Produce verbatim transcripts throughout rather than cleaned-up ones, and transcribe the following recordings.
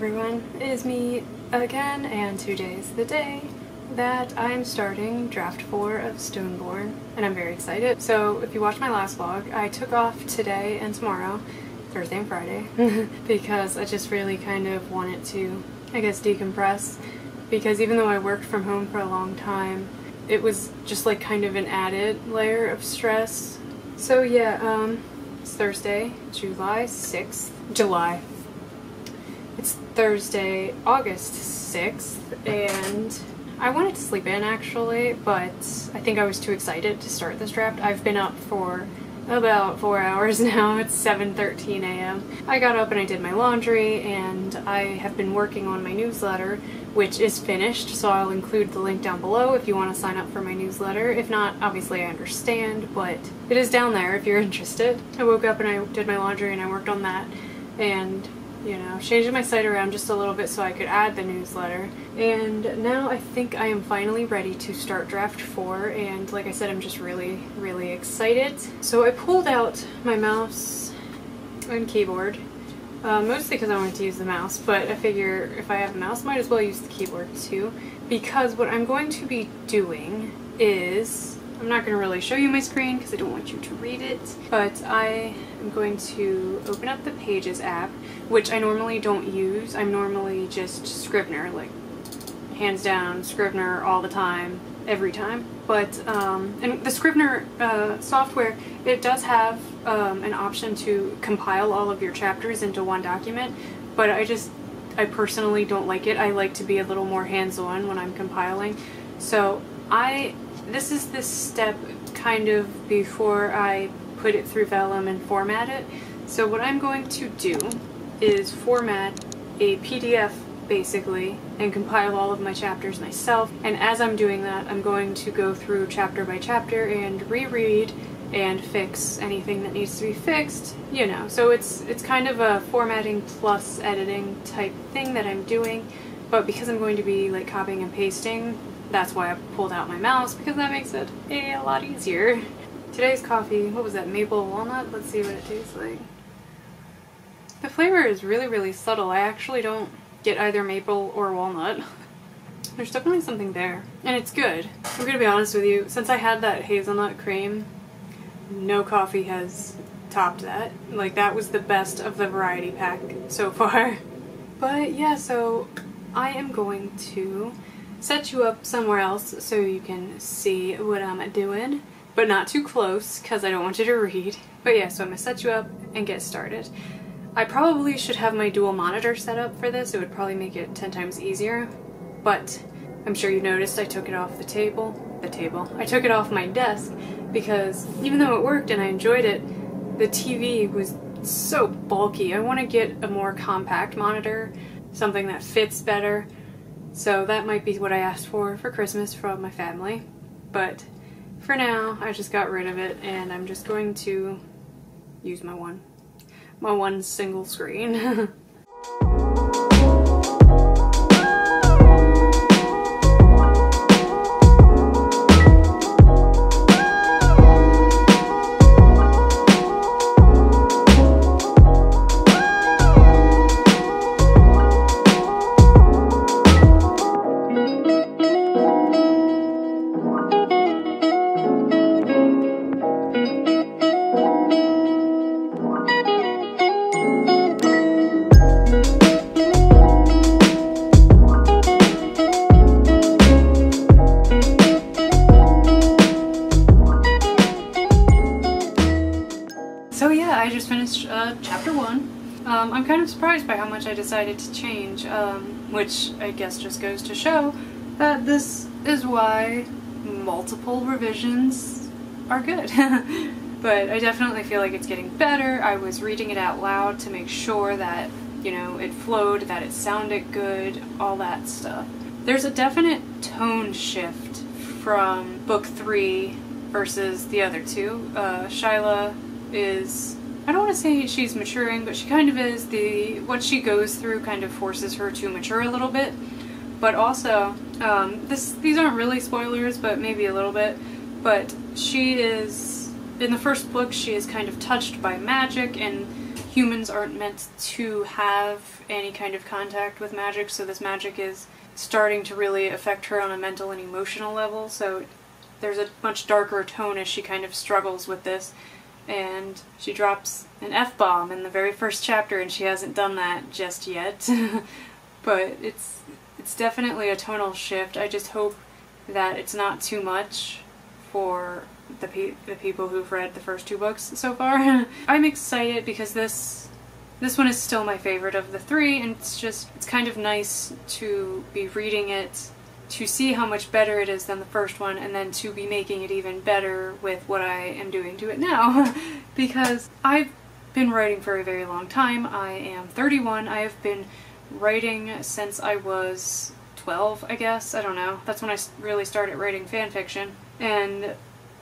everyone, it is me again, and today's the day that I'm starting draft four of Stoneborn, and I'm very excited. So if you watched my last vlog, I took off today and tomorrow, Thursday and Friday, because I just really kind of wanted to, I guess, decompress, because even though I worked from home for a long time, it was just like kind of an added layer of stress. So yeah, um, it's Thursday, July sixth, July. It's Thursday, August sixth, and I wanted to sleep in actually, but I think I was too excited to start this draft. I've been up for about four hours now. It's seven thirteen a m I got up and I did my laundry, and I have been working on my newsletter, which is finished, so I'll include the link down below if you want to sign up for my newsletter. If not, obviously I understand, but it is down there if you're interested. I woke up and I did my laundry and I worked on that, and you know, changing my site around just a little bit so I could add the newsletter. And now I think I am finally ready to start draft four, and like I said, I'm just really, really excited. So I pulled out my mouse and keyboard, uh, mostly because I wanted to use the mouse, but I figure if I have a mouse, might as well use the keyboard too, because what I'm going to be doing is, I'm not going to really show you my screen because I don't want you to read it, but I am going to open up the Pages app, which I normally don't use. I'm normally just Scrivener, like hands down Scrivener all the time, every time. But, um, and the Scrivener uh, software, it does have um, an option to compile all of your chapters into one document, but I just, I personally don't like it. I like to be a little more hands-on when I'm compiling. So I... This is the step kind of before I put it through Vellum and format it. So what I'm going to do is format a P D F basically and compile all of my chapters myself. And as I'm doing that, I'm going to go through chapter by chapter and reread and fix anything that needs to be fixed, you know. So it's it's kind of a formatting plus editing type thing that I'm doing, but because I'm going to be like copying and pasting, that's why I pulled out my mouse, because that makes it a lot easier. Today's coffee, what was that, maple walnut? Let's see what it tastes like. The flavor is really, really subtle. I actually don't get either maple or walnut. There's definitely something there, and it's good. I'm gonna be honest with you, since I had that hazelnut cream, no coffee has topped that. Like, that was the best of the variety pack so far. But yeah, so I am going to set you up somewhere else so you can see what I'm doing, but not too close because I don't want you to read. But yeah, so I'm gonna set you up and get started. I probably should have my dual monitor set up for this. It would probably make it ten times easier, but I'm sure you noticed I took it off the table, the table. I took it off my desk because even though it worked and I enjoyed it, the T V was so bulky. I want to get a more compact monitor, something that fits better. So that might be what I asked for for Christmas from my family, but for now I just got rid of it, and I'm just going to use my one, my one single screen. Um, I'm kind of surprised by how much I decided to change, um, which I guess just goes to show that this is why multiple revisions are good. But I definitely feel like it's getting better. I was reading it out loud to make sure that, you know, it flowed, that it sounded good, all that stuff. There's a definite tone shift from book three versus the other two. Uh, Shyla is... I don't want to say she's maturing, but she kind of is. The what she goes through kind of forces her to mature a little bit. But also, um, this these aren't really spoilers, but maybe a little bit. But she is, in the first book, she is kind of touched by magic and humans aren't meant to have any kind of contact with magic, so this magic is starting to really affect her on a mental and emotional level, so there's a much darker tone as she kind of struggles with this, and she drops an F-bomb in the very first chapter, and she hasn't done that just yet. But it's it's definitely a tonal shift. I just hope that it's not too much for the, pe the people who've read the first two books so far. I'm excited because this this one is still my favorite of the three, and it's just, it's kind of nice to be reading it, to see how much better it is than the first one, and then to be making it even better with what I am doing to it now. Because I've been writing for a very long time. I am thirty-one. I have been writing since I was twelve, I guess. I don't know. That's when I really started writing fanfiction. And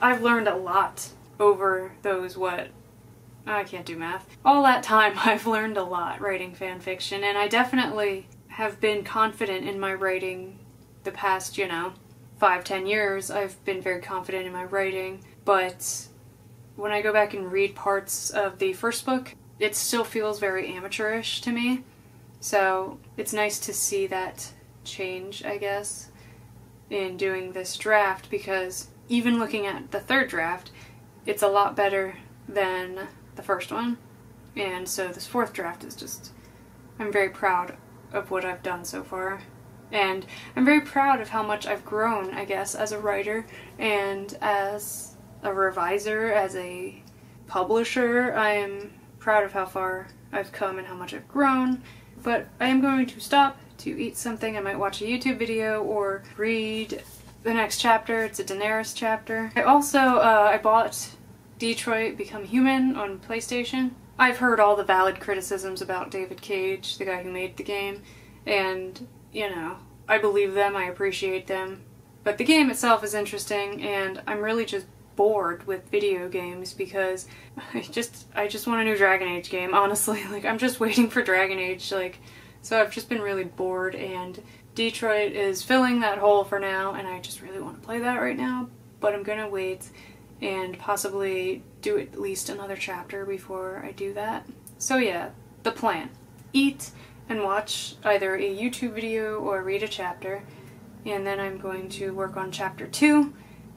I've learned a lot over those, what, I can't do math. All that time I've learned a lot writing fanfiction, and I definitely have been confident in my writing the past, you know, five, ten years. I've been very confident in my writing, but when I go back and read parts of the first book, it still feels very amateurish to me. So it's nice to see that change, I guess, in doing this draft, because even looking at the third draft, it's a lot better than the first one. And so this fourth draft is just, I'm very proud of what I've done so far. And I'm very proud of how much I've grown, I guess, as a writer and as a reviser, as a publisher. I am proud of how far I've come and how much I've grown. But I am going to stop to eat something. I might watch a YouTube video or read the next chapter. It's a Daenerys chapter. I also, uh, I bought Detroit Become Human on PlayStation. I've heard all the valid criticisms about David Cage, the guy who made the game, and, you know, I believe them, I appreciate them. But the game itself is interesting, and I'm really just bored with video games because I just I just want a new Dragon Age game, honestly. Like, I'm just waiting for Dragon Age, like, so I've just been really bored, and Detroit is filling that hole for now, and I just really want to play that right now, but I'm gonna wait and possibly do at least another chapter before I do that. So yeah, the plan. Eat and watch either a YouTube video or read a chapter, and then I'm going to work on chapter two,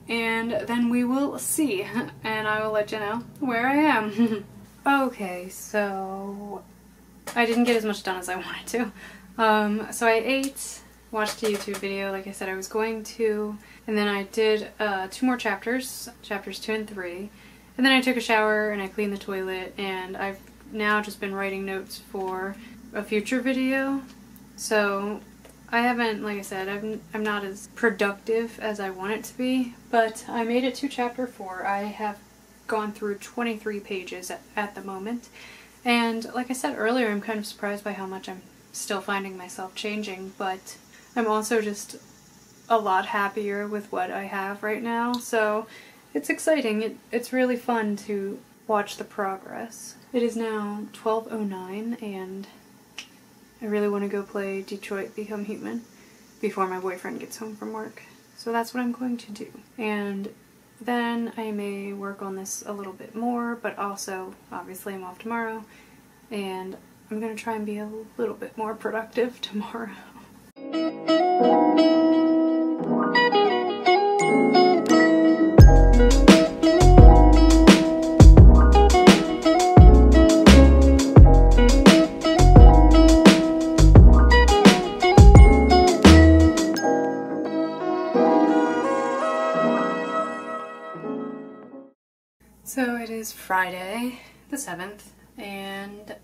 and then we will see, and I will let you know where I am. Okay, so I didn't get as much done as I wanted to. Um, so I ate, watched a YouTube video, like I said I was going to, and then I did uh, two more chapters, chapters two and three, and then I took a shower and I cleaned the toilet, and I've now just been writing notes for a future video. So I haven't, like I said, I'm, I'm not as productive as I want it to be, but I made it to chapter four. I have gone through twenty-three pages at, at the moment, and like I said earlier, I'm kind of surprised by how much I'm still finding myself changing, but I'm also just a lot happier with what I have right now, so it's exciting. It, it's really fun to watch the progress. It is now twelve oh nine, and I really want to go play Detroit Become Human before my boyfriend gets home from work. So that's what I'm going to do. And then I may work on this a little bit more, but also, obviously, I'm off tomorrow, and I'm going to try and be a little bit more productive tomorrow. So it is Friday the seventh, and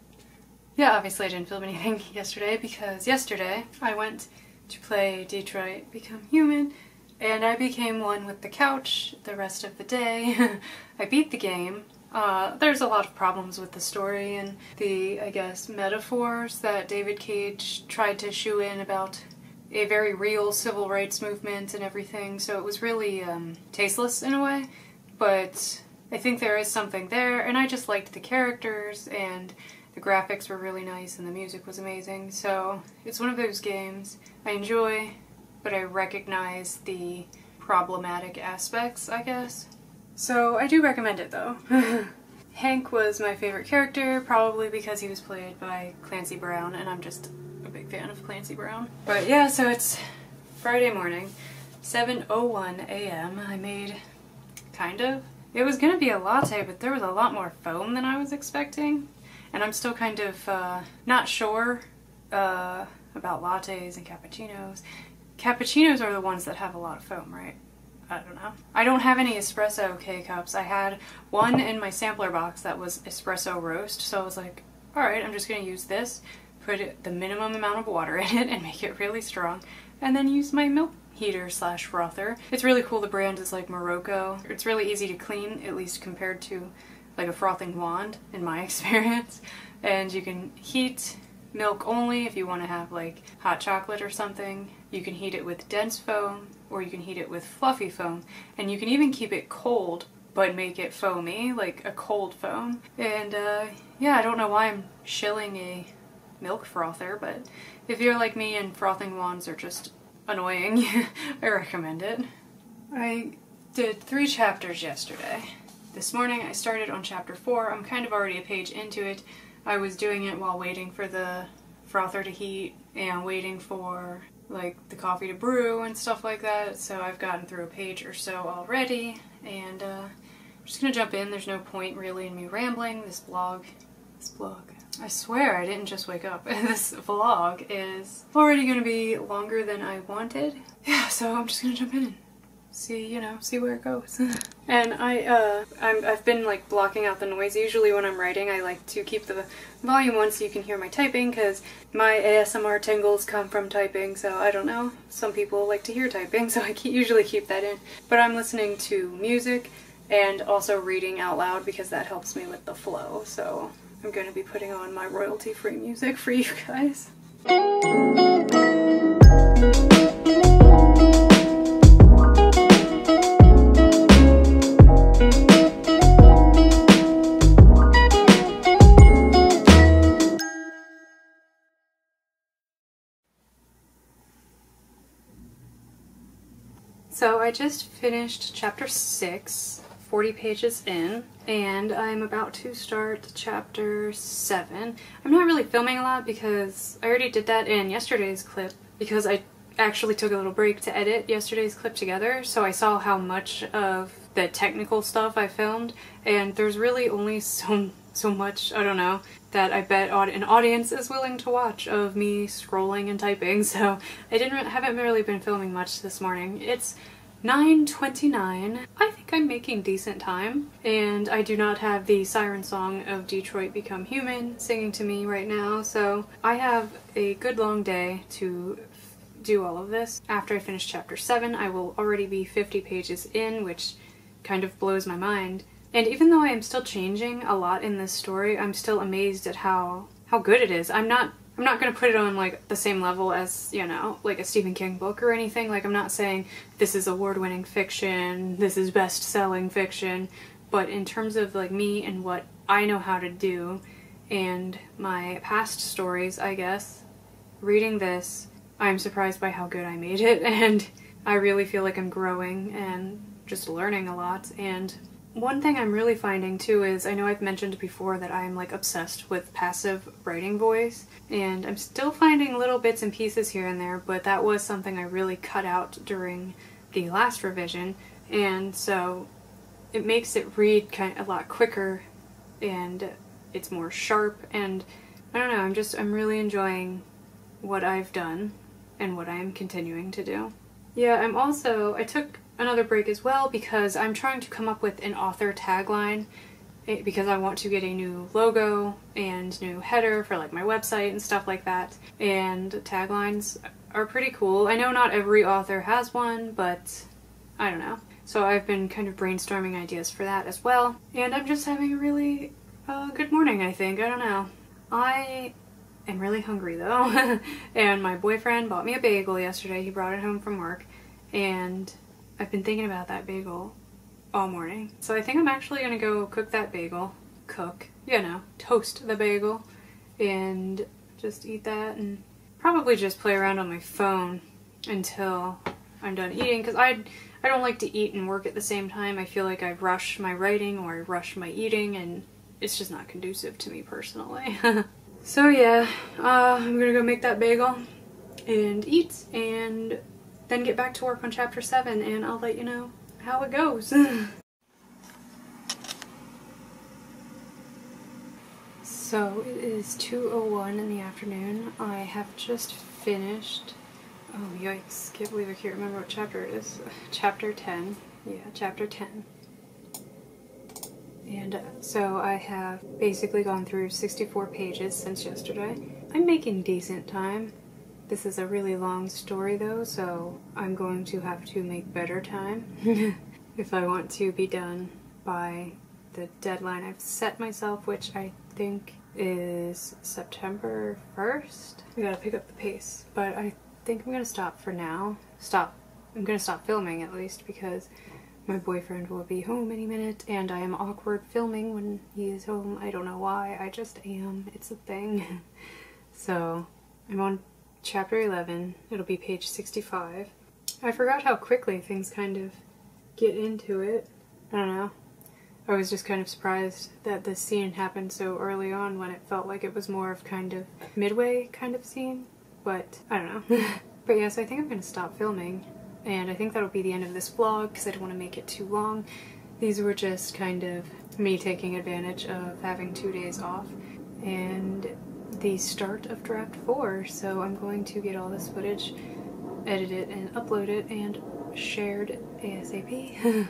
yeah, obviously I didn't film anything yesterday because yesterday I went to play Detroit Become Human, and I became one with the couch the rest of the day. I beat the game. Uh, there's a lot of problems with the story and the, I guess, metaphors that David Cage tried to shoe in about a very real civil rights movement and everything, so it was really um, tasteless in a way, but I think there is something there, and I just liked the characters, and the graphics were really nice, and the music was amazing, so it's one of those games I enjoy, but I recognize the problematic aspects, I guess. So I do recommend it, though. Hank was my favorite character, probably because he was played by Clancy Brown, and I'm just a big fan of Clancy Brown. But yeah, so it's Friday morning, seven oh one a m I made, kind of. It was gonna be a latte, but there was a lot more foam than I was expecting, and I'm still kind of uh, not sure uh, about lattes and cappuccinos. Cappuccinos are the ones that have a lot of foam, right? I don't know. I don't have any espresso K-cups. I had one in my sampler box that was espresso roast, so I was like, alright, I'm just going to use this, put the minimum amount of water in it and make it really strong, and then use my milk heater slash frother. It's really cool. The brand is like Morocco. It's really easy to clean, at least compared to like a frothing wand, in my experience. And you can heat milk only if you want to have like hot chocolate or something. You can heat it with dense foam, or you can heat it with fluffy foam, and you can even keep it cold but make it foamy, like a cold foam. And uh, yeah, I don't know why I'm shilling a milk frother, but if you're like me and frothing wands are just annoying, I recommend it. I did three chapters yesterday. This morning I started on chapter four. I'm kind of already a page into it. I was doing it while waiting for the frother to heat and waiting for like the coffee to brew and stuff like that, so I've gotten through a page or so already, and uh, I'm just gonna jump in. There's no point really in me rambling. This blog, this blog, I swear I didn't just wake up. This vlog is already gonna be longer than I wanted. Yeah, so I'm just gonna jump in and see, you know, see where it goes. And I, uh, I'm, I've been like blocking out the noise. Usually when I'm writing I like to keep the volume on so you can hear my typing, because my A S M R tingles come from typing, so I don't know. Some people like to hear typing, so I keep, usually keep that in. But I'm listening to music and also reading out loud because that helps me with the flow, so I'm going to be putting on my royalty-free music for you guys. So I just finished chapter six, forty pages in, and I'm about to start chapter seven. I'm not really filming a lot because I already did that in yesterday's clip, because I actually took a little break to edit yesterday's clip together, so I saw how much of the technical stuff I filmed, and there's really only so, so much, I don't know, that I bet an audience is willing to watch of me scrolling and typing, so I didn't haven't really been filming much this morning. It's nine twenty-nine. I think I'm making decent time, and I do not have the siren song of Detroit Become Human singing to me right now, so I have a good long day to do all of this. After I finish chapter seven, I will already be fifty pages in, which kind of blows my mind. And even though I am still changing a lot in this story, I'm still amazed at how how good it is. I'm not I'm not gonna put it on like the same level as, you know, like a Stephen King book or anything. Like, I'm not saying this is award-winning fiction, this is best-selling fiction, but in terms of like me and what I know how to do and my past stories, I guess, reading this, I'm surprised by how good I made it, and I really feel like I'm growing and just learning a lot. And one thing I'm really finding too is, I know I've mentioned before that I'm like obsessed with passive writing voice, and I'm still finding little bits and pieces here and there, but that was something I really cut out during the last revision, and so it makes it read kind of a lot quicker and it's more sharp, and I don't know, I'm just I'm really enjoying what I've done and what I am continuing to do. Yeah, I'm also I took another break as well because I'm trying to come up with an author tagline, because I want to get a new logo and new header for like my website and stuff like that, and taglines are pretty cool. I know not every author has one, but I don't know. So I've been kind of brainstorming ideas for that as well, and I'm just having a really uh, good morning, I think. I don't know. I am really hungry though, and my boyfriend bought me a bagel yesterday. He brought it home from work, and I've been thinking about that bagel all morning. So I think I'm actually gonna go cook that bagel. Cook, you know, toast the bagel and just eat that, and probably just play around on my phone until I'm done eating, because I I don't like to eat and work at the same time. I feel like I rush my writing or I rush my eating, and it's just not conducive to me personally. So yeah, uh, I'm gonna go make that bagel and eat and then get back to work on chapter seven, and I'll let you know how it goes. So it is two oh one in the afternoon. I have just finished, oh yikes, can't believe I can't remember what chapter it is. Chapter ten, yeah, chapter ten. And uh, so I have basically gone through sixty-four pages since yesterday. I'm making decent time. This is a really long story though, so I'm going to have to make better time if I want to be done by the deadline I've set myself, which I think is September first. We gotta pick up the pace, but I think I'm gonna stop for now. Stop. I'm gonna stop filming at least, because my boyfriend will be home any minute, and I am awkward filming when he is home. I don't know why, I just am. It's a thing. So, I'm on chapter eleven. It'll be page sixty-five. I forgot how quickly things kind of get into it. I don't know. I was just kind of surprised that this scene happened so early on when it felt like it was more of kind of midway kind of scene. But, I don't know. But yes, yeah, so I think I'm gonna stop filming. And I think that'll be the end of this vlog because I don't want to make it too long. These were just kind of me taking advantage of having two days off and the start of draft four. So I'm going to get all this footage, edit it and upload it and shared ASAP.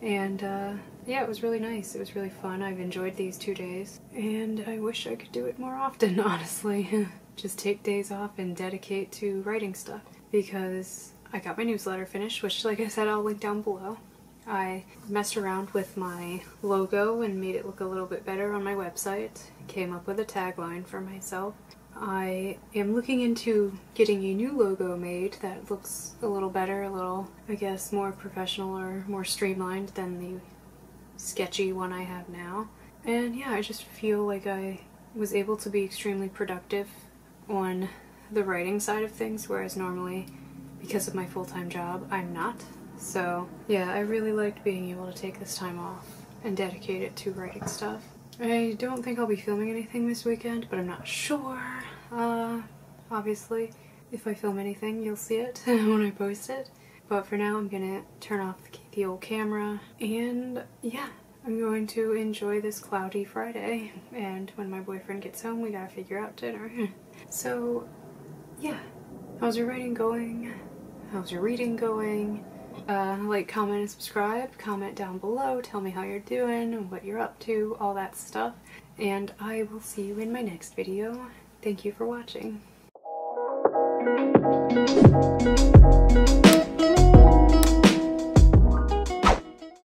And uh, yeah, it was really nice. It was really fun. I've enjoyed these two days and I wish I could do it more often, honestly. Just take days off and dedicate to writing stuff, because I got my newsletter finished, which, like I said, I'll link down below. I messed around with my logo and made it look a little bit better on my website. Came up with a tagline for myself. I am looking into getting a new logo made that looks a little better, a little, I guess, more professional or more streamlined than the sketchy one I have now. And yeah, I just feel like I was able to be extremely productive on the writing side of things, whereas normally, because of my full-time job, I'm not. So yeah, I really liked being able to take this time off and dedicate it to writing stuff. I don't think I'll be filming anything this weekend, but I'm not sure. Uh, obviously, if I film anything, you'll see it when I post it. But for now, I'm gonna turn off the old camera, and yeah, I'm going to enjoy this cloudy Friday. And when my boyfriend gets home, we gotta figure out dinner. So yeah, how's your writing going? How's your reading going? Uh, like, comment, and subscribe. Comment down below. Tell me how you're doing, what you're up to, all that stuff. And I will see you in my next video. Thank you for watching.